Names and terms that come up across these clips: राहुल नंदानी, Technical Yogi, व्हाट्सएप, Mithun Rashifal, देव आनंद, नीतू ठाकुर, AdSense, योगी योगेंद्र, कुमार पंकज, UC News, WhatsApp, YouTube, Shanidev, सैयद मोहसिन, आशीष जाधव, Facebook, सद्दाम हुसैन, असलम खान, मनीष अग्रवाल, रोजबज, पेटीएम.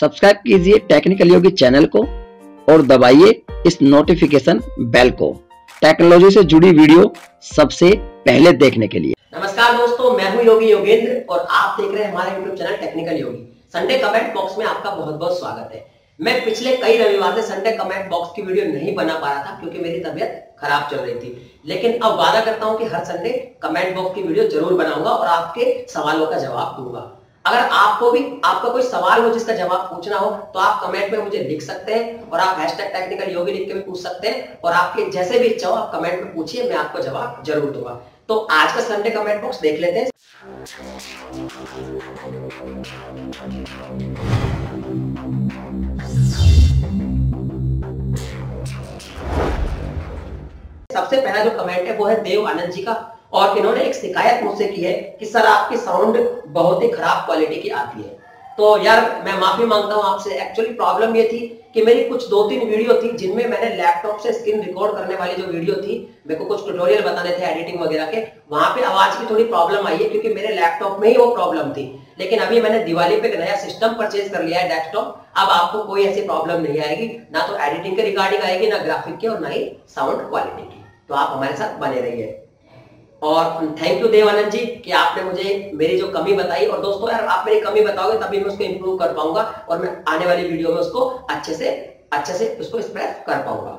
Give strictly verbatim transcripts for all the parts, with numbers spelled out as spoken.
Subscribe कीजिए technical योगी channel को और दबाइए इस नोटिफिकेशन बेल को टेक्नोलॉजी से जुड़ी वीडियो सबसे पहले देखने के लिए। नमस्कार दोस्तों, मैं हूं योगी योगेंद्र और आप देख रहे हैं हमारा YouTube channel technical Yogi. Sunday comment box में आपका बहुत बहुत स्वागत है। मैं पिछले कई रविवार से संडे कमेंट बॉक्स की वीडियो नहीं बना पा रहा था क्योंकि मेरी तबीयत खराब चल रही थी, लेकिन अब वादा करता हूं कि हर संडे कमेंट बॉक्स की वीडियो जरूर बनाऊंगा और आपके सवालों का जवाब दूंगा। अगर आपको भी आपका कोई सवाल हो जिसका जवाब पूछना हो तो आप कमेंट में मुझे लिख सकते हैं और आप हैशटैग टेक्निकल योगी लिख के भी पूछ सकते हैं और आपके जैसे भी इच्छा हो आप कमेंट में पूछिए, मैं आपको जवाब जरूर दूंगा। तो आज का संडे कमेंट बॉक्स देख लेते हैं। सबसे पहला जो कमेंट है वो है देव आनंद जी का और इन्होंने एक शिकायत मुझसे की है कि सर आपकी साउंड बहुत ही खराब क्वालिटी की आती है। तो यार मैं माफी मांगता हूं आपसे। एक्चुअली प्रॉब्लम ये थी कि मेरी कुछ दो तीन वीडियो थी जिनमें मैंने लैपटॉप से स्क्रीन रिकॉर्ड करने वाली जो वीडियो थी, मेरे को कुछ ट्यूटोरियल बताने थे एडिटिंग वगैरह के, वहां पे आवाज की थोड़ी प्रॉब्लम आई है क्योंकि मेरे लैपटॉप में ही वो प्रॉब्लम थी। लेकिन अभी मैंने दिवाली पे एक नया सिस्टम परचेज कर लिया है डेस्कटॉप, अब आपको कोई ऐसी प्रॉब्लम नहीं आएगी, ना तो एडिटिंग के रिगार्डिंग आएगी, ना ग्राफिक की और ना ही साउंड क्वालिटी की। तो आप हमारे साथ बने रहिए और थैंक यू देवानंद जी कि आपने मुझे मेरी जो कमी बताई। और दोस्तों यार आप मेरी कमी बताओगे तभी मैं उसको इम्प्रूव कर पाऊंगा और मैं आने वाली वीडियो में उसको अच्छे से अच्छे से उसको एक्सप्रेस कर पाऊंगा।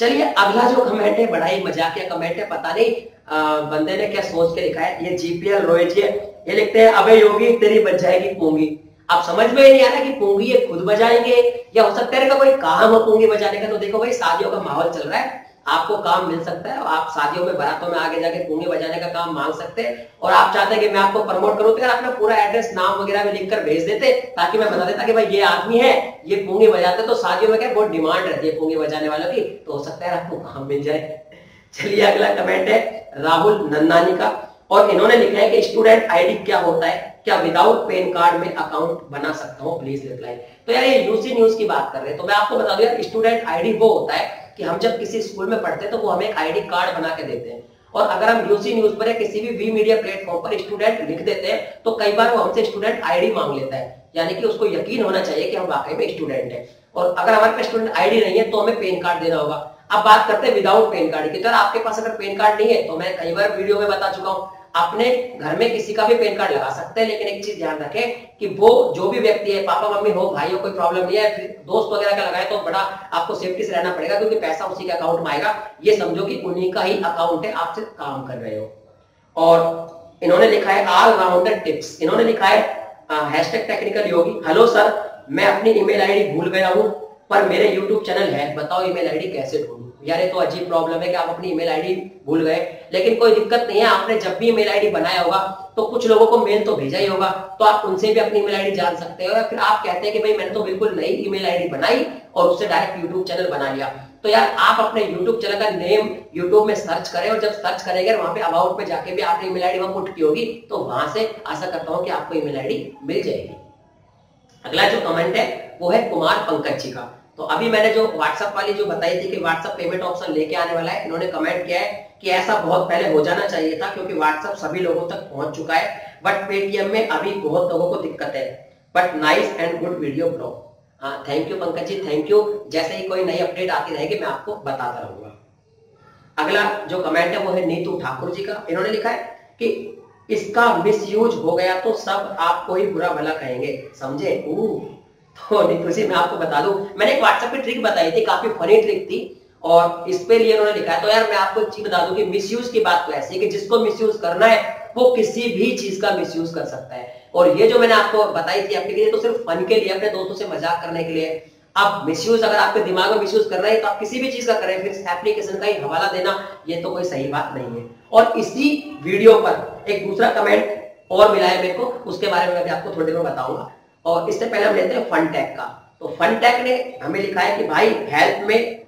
चलिए अगला जो कमेंट है बड़ा ही मजाकिया कमेंट है, पता नहीं आ, बंदे ने क्या सोच के लिखा है। ये जीपीएल रोहित जी ये लिखते हैं अबे योगी तेरी बच जाएगी पूंगी। आप समझ में ही नहीं आ रहा कि पूंगी ये खुद बजाएंगे या हो सकता है कोई काम हो पूंगी बजाने का। तो देखो भाई शादियों का माहौल चल रहा है, आपको काम मिल सकता है और आप शादियों में बारातों में आगे जाके पूंगी बजाने का काम मांग सकते हैं। और आप चाहते हैं कि मैं आपको प्रमोट करूं तो यार अपना पूरा एड्रेस नाम वगैरह में लिखकर भेज देते ताकि मैं बता देता कि भाई ये आदमी है, ये पूंगी बजाते। तो शादियों में क्या बहुत डिमांड रहती है पूंगी बजाने वालों की, तो हो सकता है आपको काम मिल जाए। चलिए अगला कमेंट है राहुल नंदानी का और इन्होंने लिखा है कि स्टूडेंट आईडी क्या होता है, क्या विदाउट पैन कार्ड में अकाउंट बना सकता हूँ, प्लीज रिप्लाई। तो यार ये यूसी न्यूज की बात कर रहे हैं, तो मैं आपको बता दूं यार स्टूडेंट आईडी वो होता है कि हम जब किसी स्कूल में पढ़ते हैं तो वो हमें एक आईडी कार्ड बना के देते हैं और अगर हम यूसी न्यूज पर या किसी भी वी मीडिया प्लेटफॉर्म पर स्टूडेंट लिख देते हैं तो कई बार वो हमसे स्टूडेंट आईडी मांग लेता है, यानी कि उसको यकीन होना चाहिए कि हम वाकई में स्टूडेंट हैं। और अगर हमारे पास स्टूडेंट आईडी नहीं है तो हमें पैन कार्ड देना होगा। अब बात करते हैं विदाउट पैन कार्ड की। तो आपके पास अगर पैन कार्ड नहीं है तो मैं कई बार वीडियो में बता चुका हूँ, अपने घर में किसी का भी पैन कार्ड लगा सकते हैं, लेकिन एक चीज ध्यान रखें कि वो जो भी व्यक्ति है पापा मम्मी हो भाई हो कोई प्रॉब्लम नहीं है, फिर दोस्त वगैरह का लगाए तो बड़ा आपको सेफ्टी से रहना पड़ेगा क्योंकि पैसा उसी के अकाउंट में आएगा, ये समझो कि उन्हीं का ही अकाउंट है, आप सिर्फ काम कर रहे हो। और इन्होंने लिखा है ऑलराउंडर टिप्स, इन्होंने लिखा है hashtag technical Yogi. Hello sir मैं अपनी ईमेल आईडी भूल गया हूँ पर मेरे यूट्यूब चैनल है, बताओ ईमेल आईडी कैसे ढूंढूं। यार ये तो अजीब प्रॉब्लम है कि आप अपनी ईमेल आईडी भूल गए, लेकिन कोई दिक्कत नहीं है, आपने जब भी ईमेल आईडी बनाया होगा तो कुछ लोगों को मेल तो भेजा ही होगा, तो आप उनसे भी अपनी ईमेल आईडी जान सकते हो। या फिर आप कहते हैं कि भाई मैंने तो बिल्कुल नई ईमेल आईडी बनाई और उससे डायरेक्ट यूट्यूब चैनल बना लिया, तो यार आप अपने यूट्यूब चैनल का नेम यूट्यूब में सर्च करें और जब सर्च करेंगे वहां पे अबाउट में जाके भी आपने ईमेल आईडी वहां पुट की होगी, तो वहां से आशा करता हूँ कि आपको ईमेल आईडी मिल जाएगी। अगला जो कमेंट है वो है कुमार पंकज जी का। तो अभी मैंने जो WhatsApp वाली जो बताई थी कि WhatsApp पेमेंट ऑप्शन लेके आने वाला है, इन्होंने कमेंट किया है कि ऐसा बहुत पहले हो जाना चाहिए था क्योंकि WhatsApp सभी लोगों तक पहुंच चुका है, बट पेटीएम में अभी बहुत लोगों को दिक्कत है, but nice and good video blog. हाँ thank you Pankaj ji, thank you. जैसे ही कोई नई अपडेट आती रहेगी मैं आपको बताता रहूंगा। अगला जो कमेंट है वो है नीतू ठाकुर जी का। इन्होंने लिखा है कि इसका मिस यूज हो गया तो सब आपको ही बुरा भला कहेंगे, समझे। तो नीतू जी मैं आपको बता दूं, मैंने एक WhatsApp पे ट्रिक बताई थी, काफी फनी ट्रिक थी और इस पे लिए उन्होंने लिखा है। तो यार मैं आपको एक चीज बता दूं कि मिसयूज की बात तो ऐसी है कि जिसको मिसयूज करना है वो किसी भी चीज का मिसयूज कर सकता है। और ये जो मैंने आपको बताई थी आपके लिए तो सिर्फ फन के लिए, अपने दोस्तों से मजाक करने के लिए। आप मिसयूज अगर आपके दिमाग में मिसयूज करना है तो आप किसी भी चीज का करें, फिर एप्लीकेशन का ही हवाला देना ये तो कोई सही बात नहीं है। और इसी वीडियो पर एक दूसरा कमेंट और मिला है मेरे को, उसके बारे में मैं आपको थोड़ी देर में बताऊंगा। और इससे पहले हम लेते हैं फन टैग का। तो फन टैग ने हमें लिखा है कि भाई हेल्प में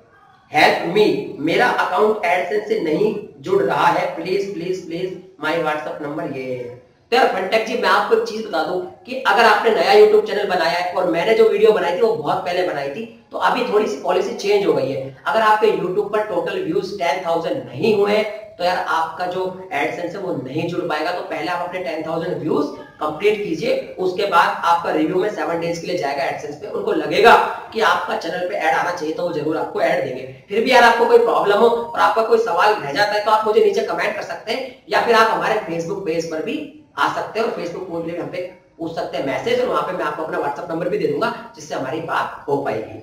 हेल्प मी, मेरा अकाउंट एडसेंस से नहीं जुड़ रहा है, please please please my व्हाट्सएप number ये है। तो यार फन टैग जी मैं आपको एक चीज बता दूं कि अगर आपने नया यूट्यूब चैनल बनाया है और मैंने जो वीडियो बनाई थी वो बहुत पहले बनाई थी, तो अभी थोड़ी सी पॉलिसी चेंज हो गई है। अगर आपके यूट्यूब पर टोटल व्यूज टेन थाउजेंड नहीं हुए तो यार आपका जो एडसेंस है वो नहीं जुड़ पाएगा। तो पहले आप अपने टेन थाउजेंड व्यूज कंप्लीट कीजिए। उसके बाद आपका रिव्यू में सेवन डेज के लिए जाएगा एडसेंस पे। उनको लगेगा कि आपका चैनल पे ऐड आना चाहिए तो वो जरूर आपको ऐड देंगे। फिर भी यार आपको कोई प्रॉब्लम हो और आपका कोई सवाल रह जाता है तो आप मुझे नीचे कमेंट कर सकते हैं, या फिर आप हमारे फेसबुक पेज पर भी आ सकते हैं और फेसबुक पेज पर हम पे पूछ सकते हैं मैसेज, और वहां पे मैं आपको अपना व्हाट्सएप नंबर भी दे दूंगा जिससे हमारी बात हो पाएगी।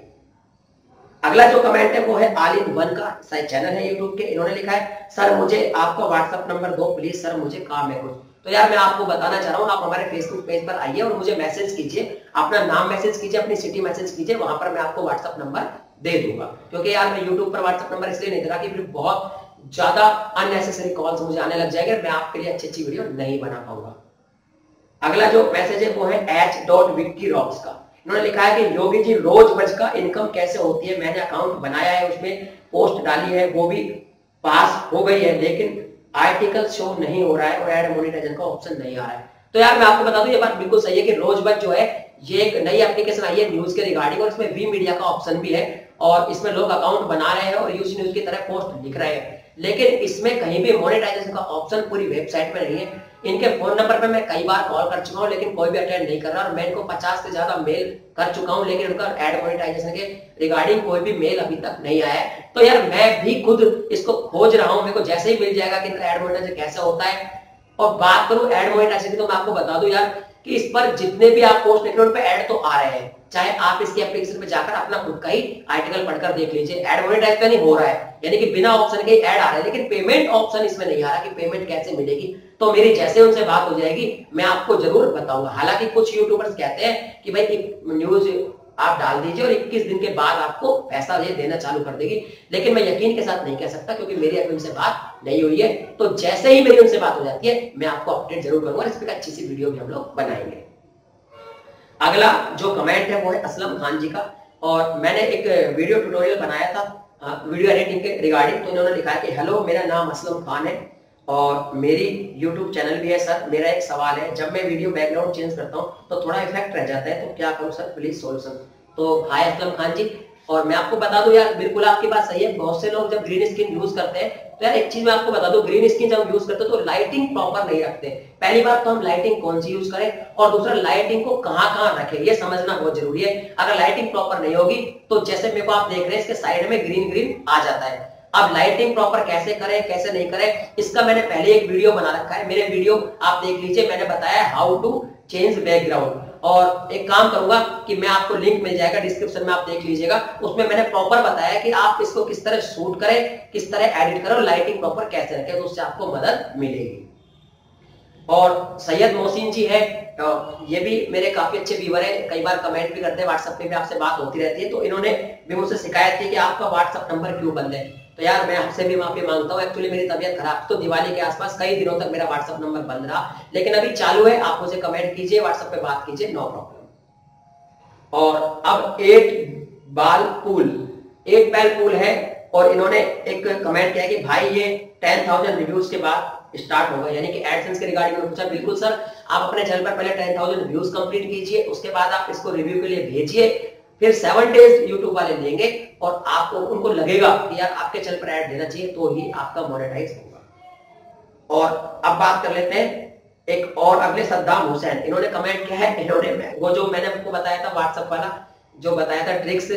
अगला जो कमेंट है वो है ऑल इन वन का चैनल है यूट्यूब के। इन्होंने लिखा है सर मुझे आपका व्हाट्सएप नंबर दो प्लीज, सर मुझे काम है कुछ। तो यार मैं आपको बताना चाह रहा हूँ, आप हमारे फेसबुक पेज पर आइए और मुझे मैसेज कीजिए, अपना नाम मैसेज कीजिए, अपनी सिटी मैसेज कीजिए, वहां पर मैं आपको व्हाट्सएप नंबर दे दूंगा। क्योंकि यार मैं यूट्यूब पर व्हाट्सएप नंबर इसलिए नहीं दे रहा कि फिर बहुत ज्यादा अननेसेसरी कॉल्स मुझे आने लग जाएगा, मैं आपके लिए अच्छी अच्छी वीडियो नहीं बना पाऊंगा। अगला जो मैसेज है वो है एच डॉट विक्की रॉक्स का। इन्होंने लिखा है कि योगी जी रोजबज का इनकम कैसे होती है, मैंने अकाउंट बनाया है, उसमें पोस्ट डाली है, वो भी पास हो गई है, लेकिन आर्टिकल शो नहीं हो रहा है और एड मोनेटाइजेशन का ऑप्शन नहीं आ रहा है। तो यार मैं आपको बता दूं ये बात बिल्कुल सही है कि रोजबज जो है ये एक नई एप्लीकेशन आई है न्यूज के रिगार्डिंग, और इसमें वी मीडिया का ऑप्शन भी है और इसमें लोग अकाउंट बना रहे हैं और यूसी न्यूज की तरह पोस्ट लिख रहे हैं, लेकिन इसमें कहीं भी मोनेटाइजेशन का ऑप्शन पूरी वेबसाइट में नहीं है। इनके फोन नंबर पर मैं कई बार कॉल कर चुका हूँ लेकिन कोई भी अटेंड नहीं कर रहा, और मैं इनको पचास से ज्यादा मेल कर चुका हूँ लेकिन उनका एड मोनेटाइजेशन के रिगार्डिंग कोई भी मेल अभी तक नहीं आया है। तो यार मैं भी खुद इसको खोज रहा हूँ, मेरे को जैसे ही मिल जाएगा कि एड मोनेटाइजेशन कैसे होता है। और बात करूँ एड मोनेटाइजेशन की तो मैं आपको बता दूं यार कि इस पर जितने भी आप पोस्ट लिख रहे हो उन पर एड तो आ रहे हैं, चाहे आप इसकी एप्लीकेशन में जाकर अपना खुद का ही आर्टिकल पढ़कर देख लीजिए, एड मोनेटाइज नहीं हो रहा है, यानी कि बिना ऑप्शन के ऐड आ रहा है, लेकिन पेमेंट ऑप्शन इसमें नहीं आ रहा कि पेमेंट कैसे मिलेगी। तो मेरी जैसे उनसे बात हो जाएगी मैं आपको जरूर बताऊंगा। हालांकि कुछ यूट्यूबर्स कहते हैं कि भाई न्यूज आप डाल दीजिए और इक्कीस दिन के बाद आपको पैसा ये देना चालू कर देगी, लेकिन मैं यकीन के साथ नहीं कह सकता क्योंकि मेरी अभी उनसे बात नहीं हुई है। तो जैसे ही मेरी उनसे बात हो जाती है मैं आपको अपडेट जरूर करूंगा, इस पर अच्छी सी वीडियो भी हम लोग बनाएंगे। अगला जो कमेंट है वो है असलम खान जी का, और मैंने एक वीडियो ट्यूटोरियल बनाया था वीडियो एडिटिंग के रिगार्डिंग। तो इन्होंने लिखा है कि हेलो मेरा नाम असलम खान है और मेरी यूट्यूब चैनल भी है, सर मेरा एक सवाल है, जब मैं वीडियो बैकग्राउंड चेंज करता हूँ तो थोड़ा इफेक्ट रह जाता है, तो क्या करूँ सर प्लीज सोल्यूशन। तो हाय असलम खान जी, और मैं आपको बता दूं यार बिल्कुल आपकी बात सही है, बहुत से लोग जब ग्रीन स्क्रीन यूज करते हैं तो यार एक चीज मैं आपको बता दूं, ग्रीन स्क्रीन जब यूज करते हैं तो लाइटिंग प्रॉपर नहीं रखते। पहली बात तो हम लाइटिंग कौन सी यूज करें और दूसरा लाइटिंग को कहाँ कहाँ रखें ये समझना बहुत जरूरी है। अगर लाइटिंग प्रॉपर नहीं होगी तो जैसे मेरे को आप देख रहे हैं इसके साइड में ग्रीन ग्रीन आ जाता है। अब लाइटिंग प्रॉपर कैसे करें कैसे नहीं करें इसका मैंने पहले एक वीडियो बना रखा है, मेरे वीडियो आप देख लीजिए, मैंने बताया हाउ टू चेंज बैकग्राउंड। और एक काम करूंगा कि मैं आपको लिंक मिल जाएगा डिस्क्रिप्शन में, आप देख लीजिएगा, उसमें मैंने प्रॉपर बताया कि आप इसको किस तरह शूट करें, किस तरह एडिट करें और लाइटिंग प्रॉपर कैसे रखें, तो उससे आपको मदद मिलेगी। और सैयद मोहसिन जी है, ये भी मेरे काफी अच्छे व्यूअर हैं, कई बार कमेंट भी करते हैं, व्हाट्सएप पे भी आपसे बात होती रहती है। तो इन्होंने भी मुझसे शिकायत की कि आपका व्हाट्सएप नंबर क्यों बंद है, तो यार मैं आपसे भी माफी मांगता हूँ, एक्चुअली मेरी तबीयत खराब थी तो दिवाली के आसपास कई दिनों तक मेरा व्हाट्सएप नंबर बंद रहा, लेकिन अभी चालू है। आप मुझे कमेंट कीजिए, व्हाट्सएप पे बात कीजिए, नो प्रॉब्लम। और अब एट बाल पूल एट बैल पूल है, और इन्होंने एक कमेंट किया कि भाई ये टेन थाउजेंड रिव्यूज के बाद स्टार्ट होगा, यानी कि एडसेंस के रिगार्डिंग में पूछा। बिल्कुल सर, आप अपने चैनल पर पहले टेन थाउजेंड रिव्यूज कंप्लीट कीजिए, उसके बाद आप इसको रिव्यू के लिए भेजिए, फिर सेवन डेज यूट्यूब वाले लेंगे और आपको उनको लगेगा कि यार आपके चैनल पर ऐड देना चाहिए तो ही आपका मोनेटाइज होगा। और अब बात कर लेते हैं एक और, अगले सद्दाम हुसैन, इन्होंने कमेंट किया है। इन्होंने वो जो मैंने आपको बताया था व्हाट्सएप वाला जो बताया था ट्रिक्स,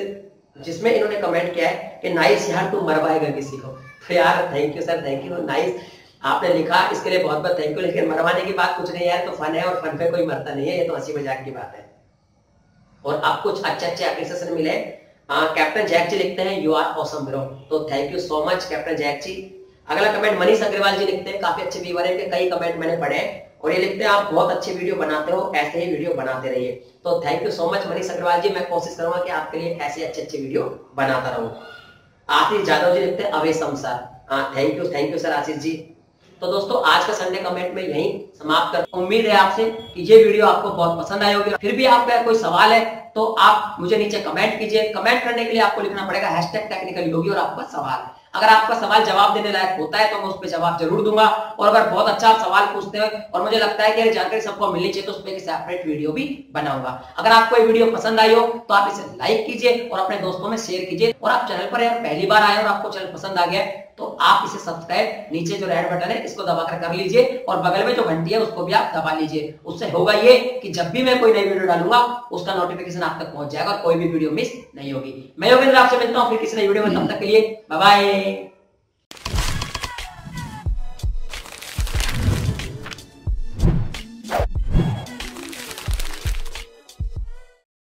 जिसमें इन्होंने कमेंट किया है कि नाइस यार तू मरवाएगा किसी को। तो यार thank you sir, thank you, nice आपने लिखा, इसके लिए बहुत बहुत थैंक यू। लेकिन मरवाने की बात कुछ नहीं यार, तो फन है और फन पे कोई मरता नहीं है, ये तो हंसी मजाक की बात है। और आप कुछ अच्छे अच्छे एप्लीकेशन मिले। कैप्टन जैक जी लिखते हैं यू आर ऑसम ब्रो, तो thank you so much captain Jack ji. अगला कमेंट मनीष अग्रवाल जी लिखते हैं, काफी अच्छे व्यूअर हैं, इनके कई कमेंट मैंने पढ़े हैं, और ये लिखते हैं आप बहुत अच्छे वीडियो बनाते हो, ऐसे ही वीडियो बनाते रहिए। तो thank you so much मनीष अग्रवाल ji, मैं कोशिश करूंगा कि आपके लिए ऐसे अच्छे अच्छे वीडियो बनाता रहूं। आशीष जाधव जी लिखते हैं अवे संसार, thank you thank you sir Ashish ji. तो दोस्तों आज का संडे कमेंट में यही समाप्त करता हूं। उम्मीद है आपसे कि ये वीडियो आपको बहुत पसंद आई होगी। फिर भी आपका कोई सवाल है तो आप मुझे नीचे कमेंट कीजिए, कमेंट करने के लिए आपको लिखना पड़ेगा हैशटैग टेक्निकल योगी और आपका सवाल। अगर आपका सवाल जवाब देने लायक होता है तो मैं उस पर जवाब जरूर दूंगा, और अगर बहुत अच्छा आप सवाल पूछते हो और मुझे लगता है कि ये जानकारी सबको मिलनी चाहिए तो उस पर एक सेपरेट वीडियो भी बनाऊंगा। अगर आपको ये वीडियो पसंद आई हो तो आप इसे लाइक कीजिए और अपने दोस्तों में शेयर कीजिए, और आप चैनल पर पहली बार आए और आपको चैनल पसंद आ गया तो आप इसे सब्सक्राइब नीचे जो रेड बटन है इसको दबाकर कर लीजिए और बगल में जो घंटी है उसको भी आप दबा लीजिए। उससे होगा ये कि जब भी मैं कोई नई वीडियो डालूंगा उसका नोटिफिकेशन आप तक पहुंच जाएगा, कोई भी वीडियो मिस नहीं होगी। मैं योगेंद्र आपसे मिलता हूँ फिर किसी नई वीडियो में, तब तक के लिए बाय बाय।